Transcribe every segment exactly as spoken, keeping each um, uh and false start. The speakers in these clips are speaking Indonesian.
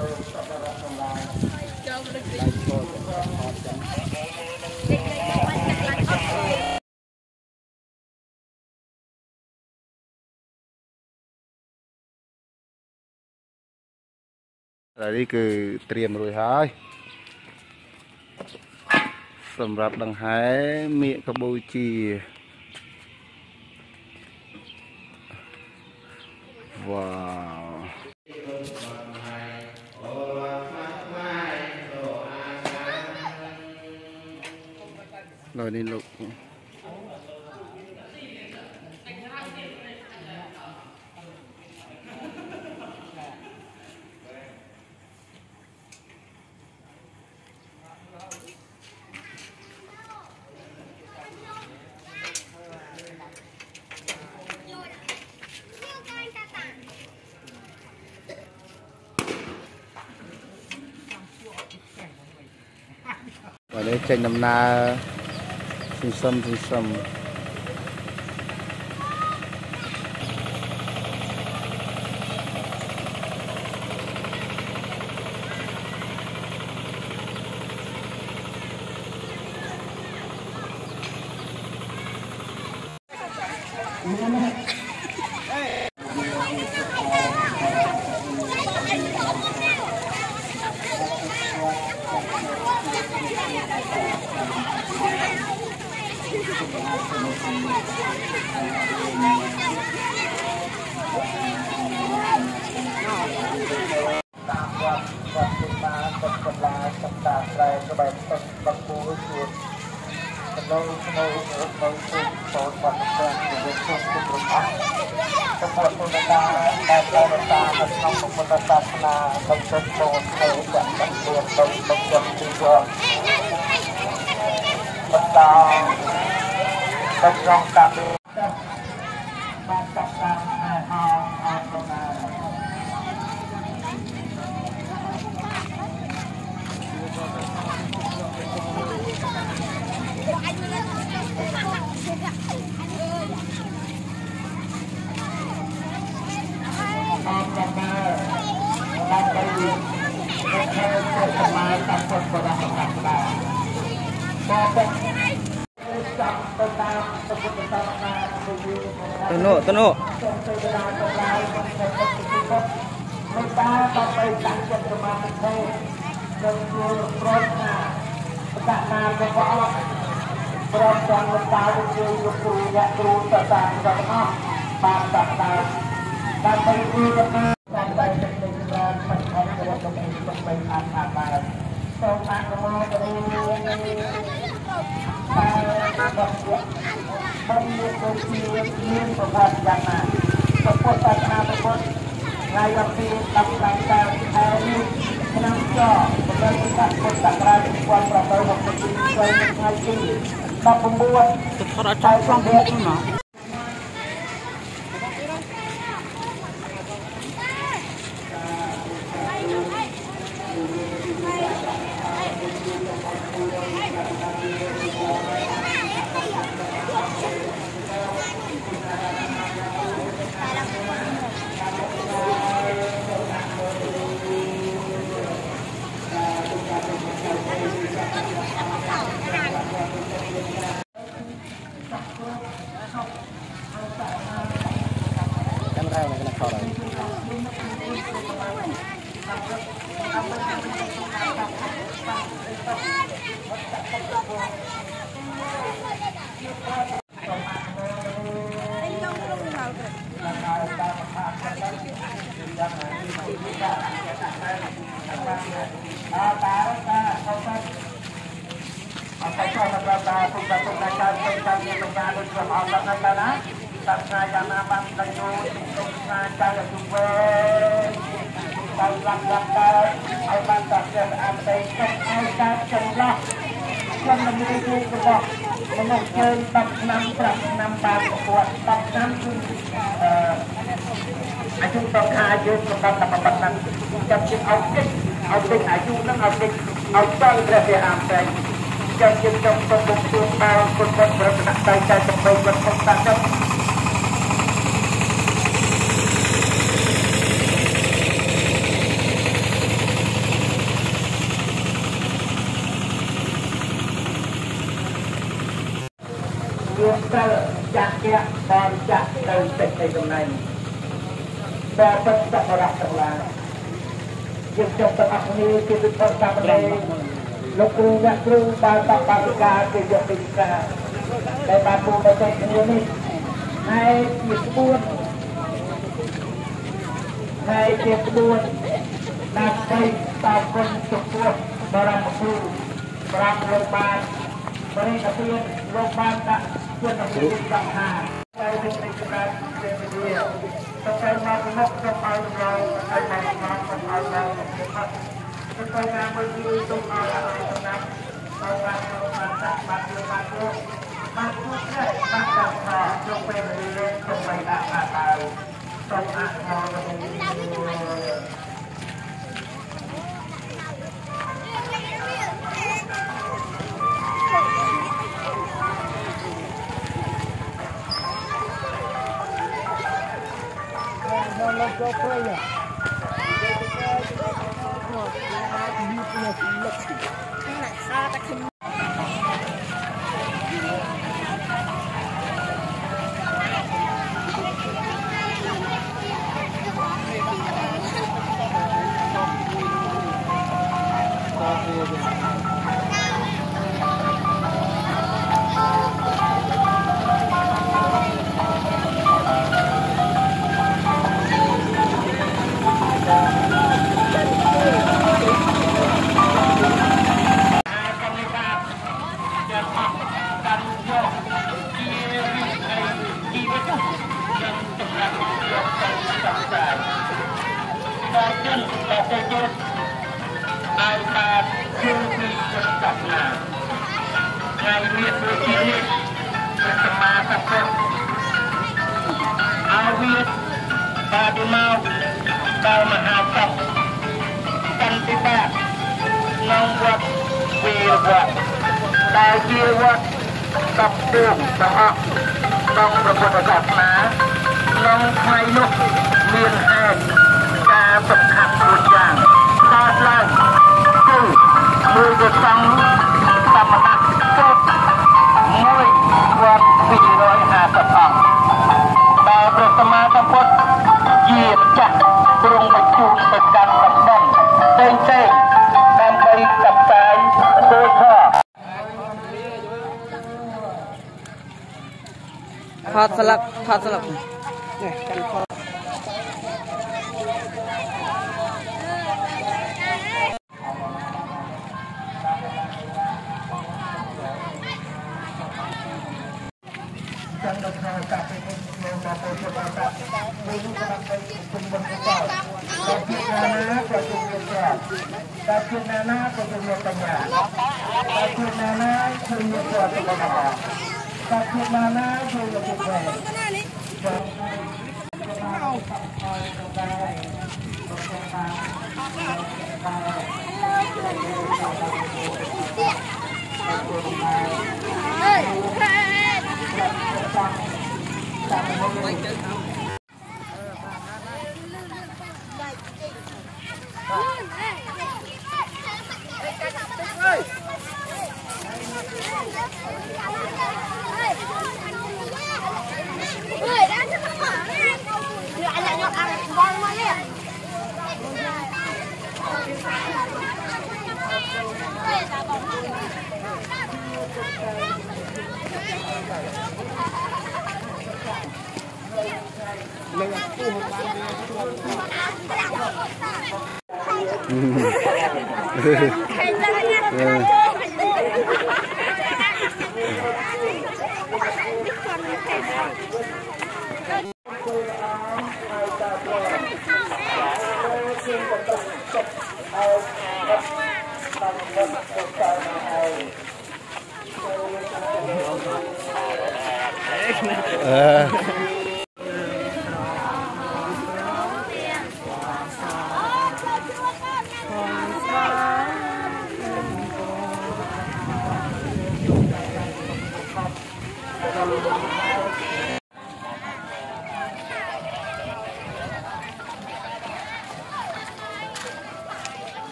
อันนี้คือเตรียมรวยหายสำหรับดังหายเมียกระบุจีว้าวเรานี่ลูกวันนี้เจนนำนาซึมซึมซึมซึม dapat tak merah terang. Jika terasmi kita pertama kali, lukunya kru bapak bapak tidak bisa. Lepas tu macam ini, naik disebut, naik disebut, naik takon cukup barang besar, barang lepas, mereka tu lepas tak cukup tak. Terima kasih. Malah gopaya. Hãy subscribe cho kênh Ghiền Mì Gõ để không bỏ lỡ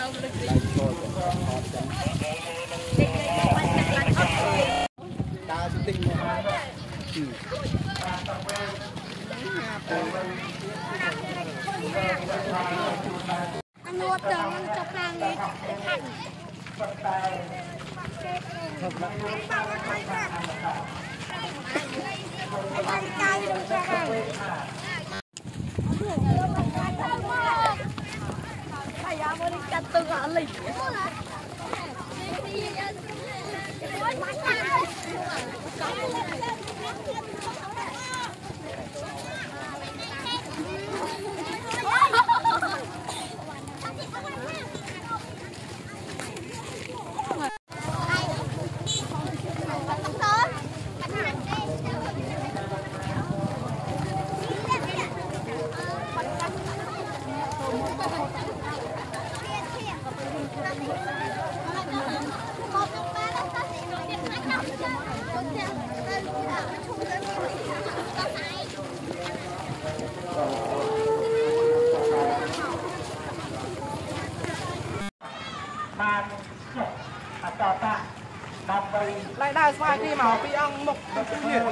những video hấp dẫn. Lại đa sai khi mà bị ăn mục và kinh nghiệm.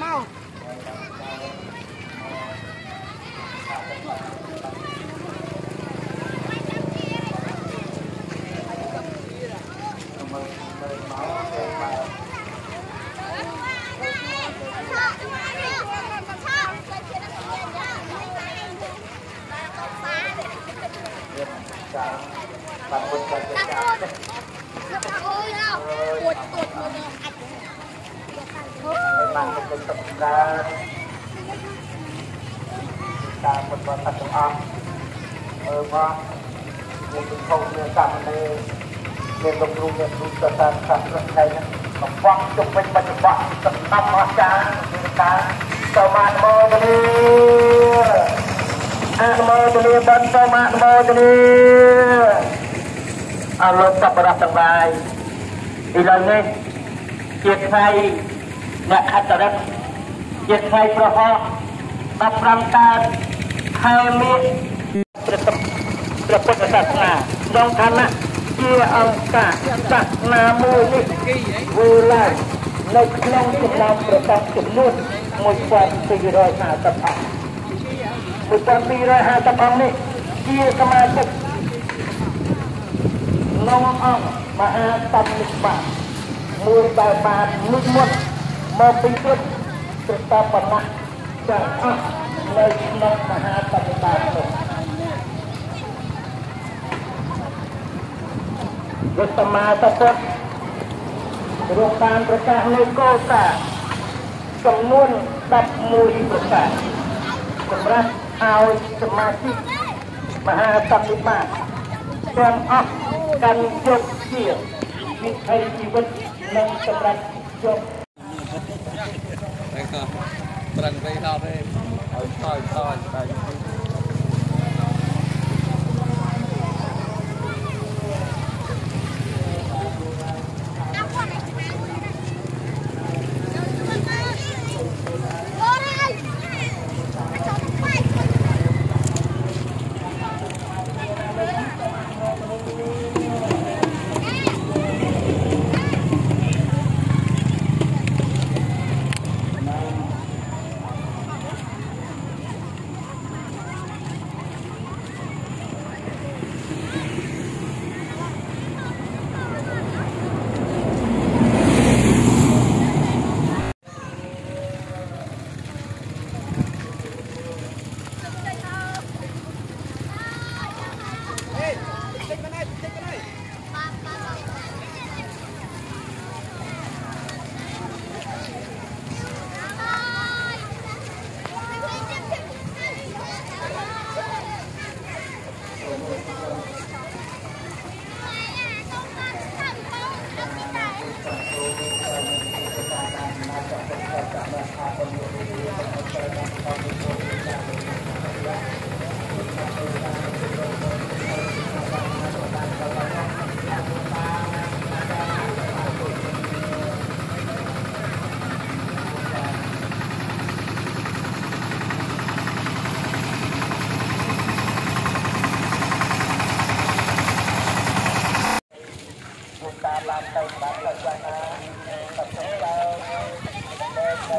Mau. Thank you. ជាអង្គការស័ក្តិនាមូលនេះគឺឡើងនៅក្នុងចំណោមប្រកាសចំនួនមួយ រកតាមប្រកាសនៃកោសាចំនួន Hãy subscribe cho kênh Ghiền Mì Gõ để không bỏ lỡ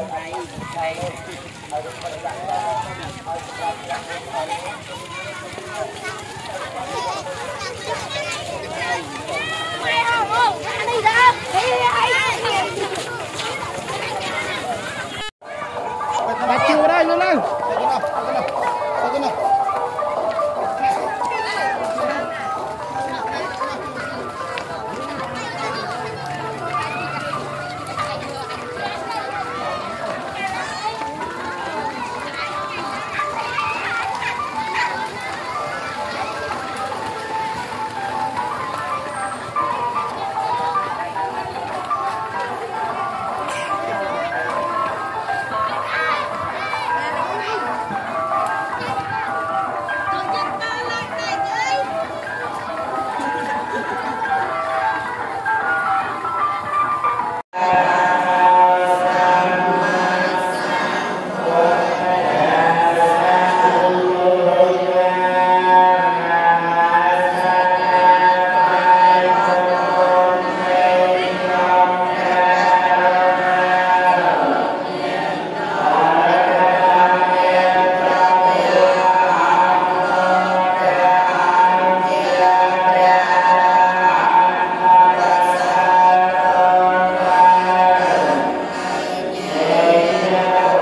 Thôi đấy. Này. Bỏ vào tiếp vào. Vào cái cái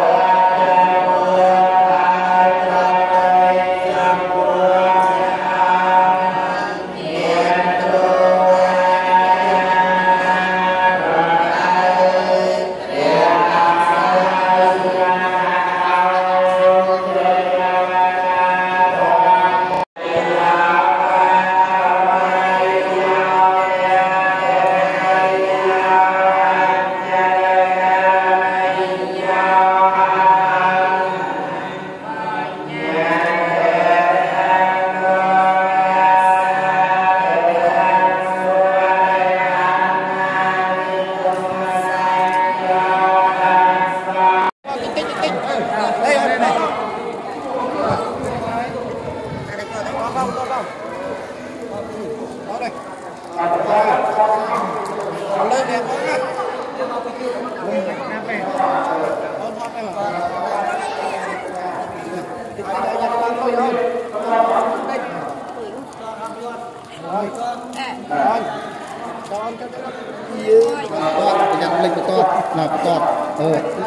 này. Ờ, đây. Này. Nó nó có không? Nó này ôm lên ôm. Này, bắt vào đây.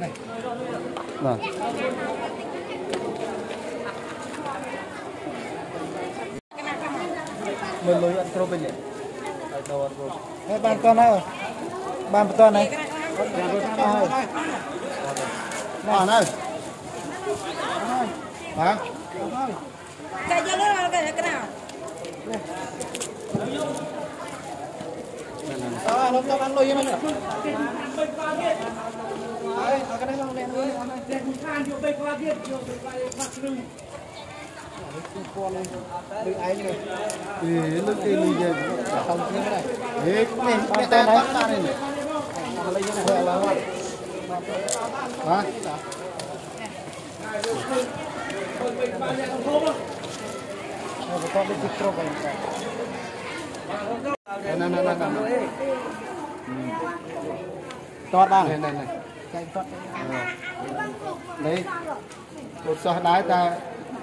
Này. Vâng. Mình lôi ăn trộm bên này. Đây bàn con này, bàn con này, bàn con này, Hah? Gak jalur kalau gak ada kenal. Ah, lo kan lo ya mana? Ayo, akan emang lihat dulu. Bukan, yuk baik lagi, yuk baik makrum. Ini lu ini ya. Tahun ini kan. Eh, nih, kita tantan ini. Hah? Tốt bang này này này đấy một sợi đá ta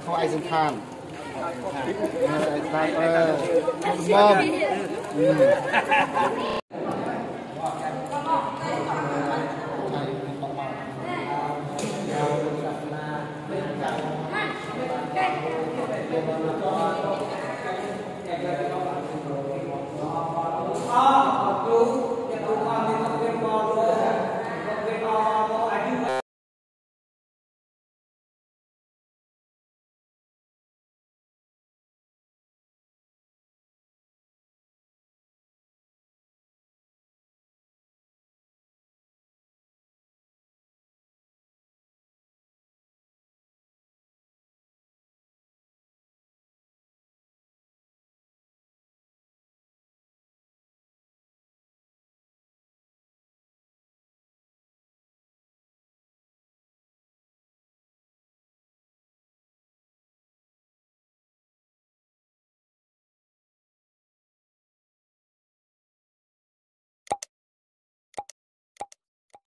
không ai dùng than than bom